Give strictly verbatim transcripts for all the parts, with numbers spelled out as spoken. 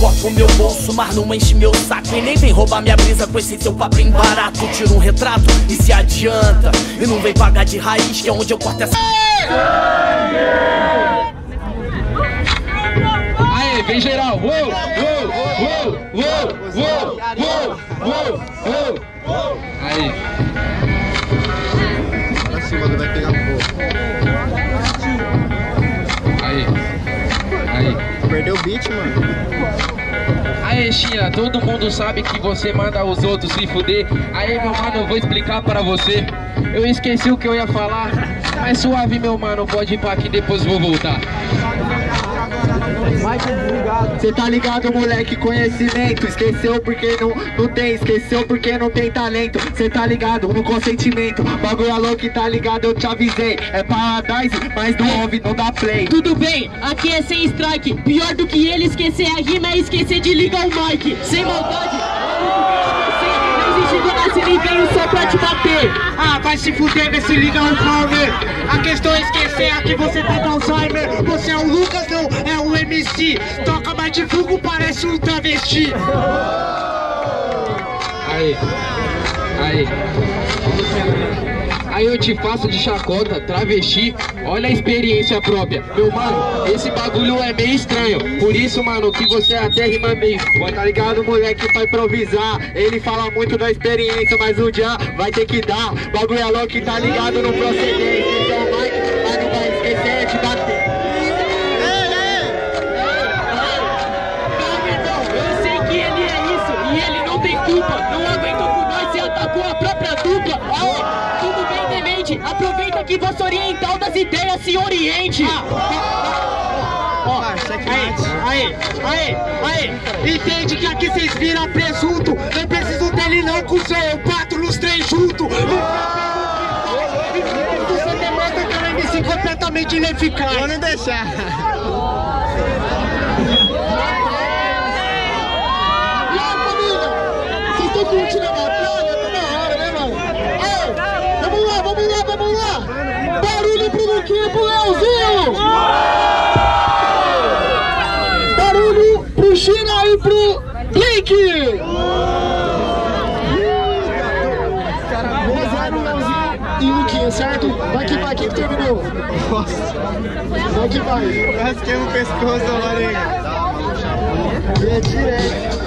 corta o meu bolso, mas não enche meu saco. E nem vem roubar minha brisa com esse seu papinho barato. Tira um retrato e se adianta, e não vem pagar de raiz, que é onde eu corto essa... Aê, vem geral, uou, uou, uou, uou, uou, uou, uou, uou. Aí olha se o mano vai pegar fogo. Aí, aí perdeu o beat, mano. Aê, Shina, todo mundo sabe que você manda os outros se fuder. Aê, meu mano, vou explicar pra você. Eu esqueci o que eu ia falar. Mas suave, meu mano, pode ir pra aqui, depois vou voltar. Cê tá ligado, moleque, conhecimento. Esqueceu porque não, não tem, esqueceu porque não tem talento. Cê tá ligado, no consentimento. Bagulho louco, tá ligado, eu te avisei. É paradise, mas não ouve, não dá play. Tudo bem, aqui é sem strike. Pior do que ele esquecer a rima é esquecer de ligar o mic. Sem maldade, não existe dona, se nem veio só pra te bater. Ah, vai se fuder, vê se liga o palmer. A questão é esquecer, aqui você tá no Alzheimer. Você é o Lucas, não é o M C. Toca mais de fogo, parece um travesti. Aí, aí. Aí eu te faço de chacota, travesti, olha a experiência própria. Meu mano, esse bagulho é meio estranho, por isso, mano, que você até rima bem. Tá ligado, moleque, pra improvisar. Ele fala muito da experiência, mas um dia vai ter que dar. Bagulho é louco que tá ligado no procedente. Então vai, mas não vai esquecer de bater. Calma, então, eu sei que ele é isso, e ele não tem culpa. Não aguentou por nós e atacou a própria dupla. Olha! Aproveita que você oriental das ideias se oriente. Ah, ó, ó, aí, aí, aí, aí. Entende que aqui vocês viram presunto. Não preciso dele não, cuzão. Eu bato nos três juntos. Você demonstra que é um M C completamente ineficaz. Vou não deixar. E aí, família? Vocês estão curtindo a minha praia? Tá na hora, né, mano? Ei! Vamos lá, vamos lá, vamos lá! Barulho pro Luquinha, pro Leozinho! Barulho pro Shina e pro Bleik! E o Luquinha, certo? Vai que vai, quem que terminou? Nossa! Vai que vai! Rasquei o pescoço da larinha! É direto!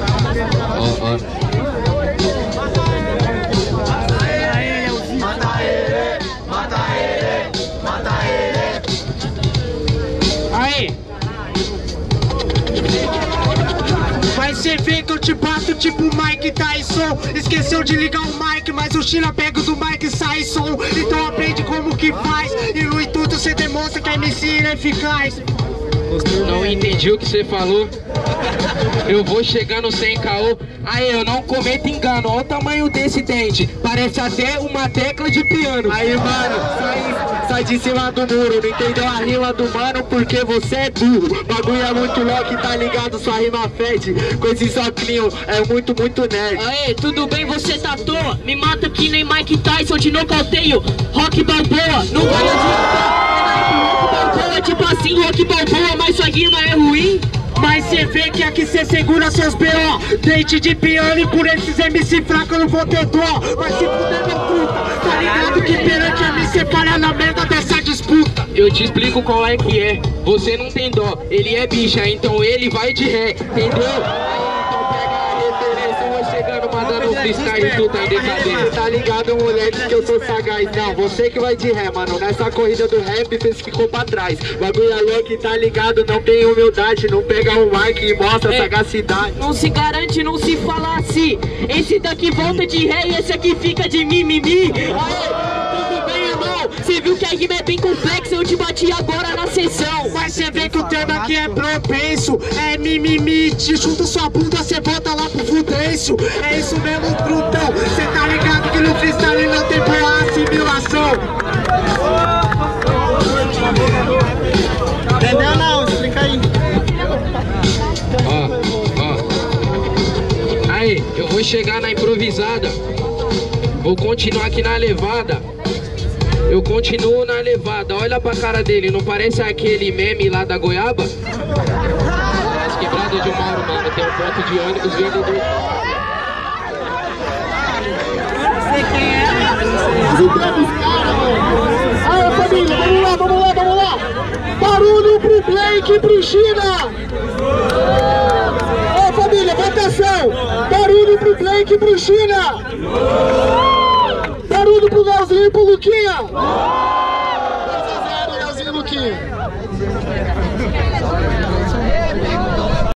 Ó, ó! Você vê que eu te bato tipo Mike Tyson. Esqueceu de ligar o mic, mas o Shina pega do Mike e sai som. Então aprende como que faz, e no intuito você demonstra que a M C é ineficaz. Não entendi o que você falou. Eu vou chegar no cem k. Aí eu não cometo engano. Olha o tamanho desse dente, parece até uma tecla de piano. Aí, mano, sai... sai de cima do muro, não entendeu a rima do mano porque você é duro. Bagulho é muito louco, tá ligado? Sua rima fede, com esse soclinho é muito, muito nerd. Aê, tudo bem, você tá à toa? Me mata que nem Mike Tyson, de nocauteio Rock Balboa, não vai adiantar. Rock Balboa, tipo assim, Rock Balboa, mas sua rima é ruim? Mas cê vê que aqui cê segura seus B O. Dente de piano e por esses M C fracos eu não vou ter dó. Mas se puder meu puta, tá ligado que perante a mim cê para na merda dessa disputa. Eu te explico qual é que é, você não tem dó. Ele é bicha, então ele vai de ré, entendeu? Mandando freestyle e tudo aí decadente. Tá ligado, moleque, que eu sou sagaz. Não, você que vai de ré, mano. Nessa corrida do rap, você ficou pra trás. Bagulho louco, tá ligado, não tem humildade. Não pega o mic e mostra é. Sagacidade. Não se garante, não se fala assim. Esse daqui volta de ré e esse aqui fica de mimimi. Aê! Você viu que a rima é bem complexa, eu te bati agora na sessão. Mas você vê que o termo aqui é propenso, é mimimi, te chuta sua bunda, você volta lá pro fudencio. É isso mesmo, brutão, cê tá ligado que no freestyle não tem boa assimilação. Entendeu não? Explica aí. Ó, ó. Aí, eu vou chegar na improvisada. Vou continuar aqui na levada. Eu continuo na levada, olha pra cara dele, não parece aquele meme lá da goiaba? Parece quebrada. lado de uma humana, tem um ponto de ônibus vindo do... Eu não sei quem é, mas não sei. Desligando os caras, mano. Aê, família, vamos lá, vamos lá, vamos lá. Barulho pro Bleik e pro Shina. Aê, família, votação. Barulho pro Bleik e pro Shina. Barulho pro Leozin e pro Luquinha. dois a zero, Leozin e Luquinha.